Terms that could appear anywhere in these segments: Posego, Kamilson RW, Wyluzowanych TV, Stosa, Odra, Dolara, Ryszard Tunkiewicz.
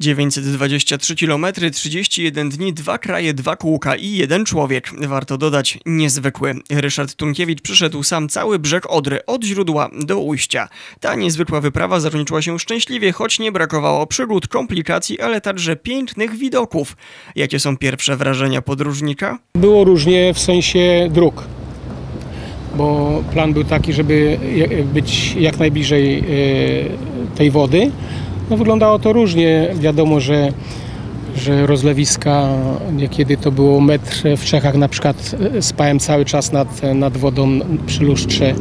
923 km, 31 dni, 2 kraje, 2 kółka i 1 człowiek. Warto dodać niezwykły. Ryszard Tunkiewicz przeszedł sam cały brzeg Odry, od źródła do ujścia. Ta niezwykła wyprawa zakończyła się szczęśliwie, choć nie brakowało przygód, komplikacji, ale także pięknych widoków. Jakie są pierwsze wrażenia podróżnika? Było różnie w sensie dróg, bo plan był taki, żeby być jak najbliżej tej wody. No, wyglądało to różnie. Wiadomo, że rozlewiska, niekiedy to było metr. W Czechach na przykład spałem cały czas nad wodą przy lustrze,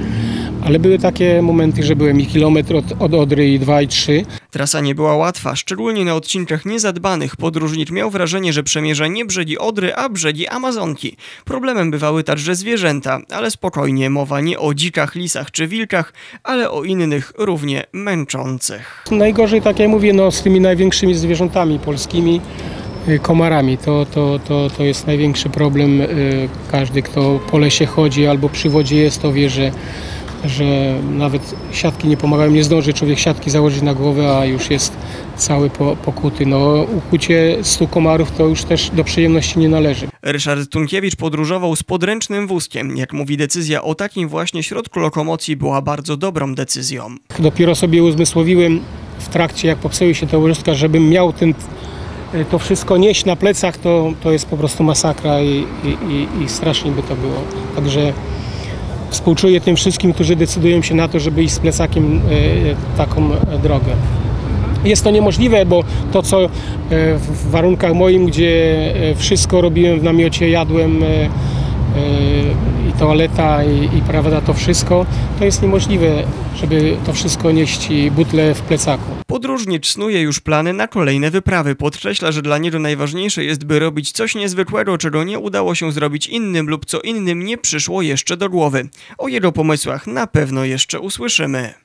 ale były takie momenty, że byłem i kilometr od Odry, i 2, i 3. Trasa nie była łatwa, szczególnie na odcinkach niezadbanych. Podróżnik miał wrażenie, że przemierza nie brzegi Odry, a brzegi Amazonki. Problemem bywały także zwierzęta, ale spokojnie, mowa nie o dzikach lisach czy wilkach, ale o innych, równie męczących. Najgorzej, tak jak mówię, no, z tymi największymi zwierzętami polskimi, komarami. To jest największy problem. Każdy, kto po lesie chodzi albo przy wodzie jest, to wie, że nawet siatki nie pomagają, nie zdąży człowiek siatki założyć na głowę, a już jest cały pokuty. No, ukłucie 100 komarów to już też do przyjemności nie należy. Ryszard Tunkiewicz podróżował z podręcznym wózkiem. Jak mówi, decyzja o takim właśnie środku lokomocji była bardzo dobrą decyzją. Dopiero sobie uzmysłowiłem w trakcie, jak popsuły się te łożyska, żebym miał to wszystko nieść na plecach, to jest po prostu masakra i strasznie by to było. Także współczuję tym wszystkim, którzy decydują się na to, żeby iść z plecakiem taką drogę. Jest to niemożliwe, bo to, co w warunkach moim, gdzie wszystko robiłem w namiocie, jadłem i toaleta i prawda, to wszystko, to jest niemożliwe, żeby to wszystko nieść i butle w plecaku. Podróżnik snuje już plany na kolejne wyprawy. Podkreśla, że dla niego najważniejsze jest, by robić coś niezwykłego, czego nie udało się zrobić innym lub co innym nie przyszło jeszcze do głowy. O jego pomysłach na pewno jeszcze usłyszymy.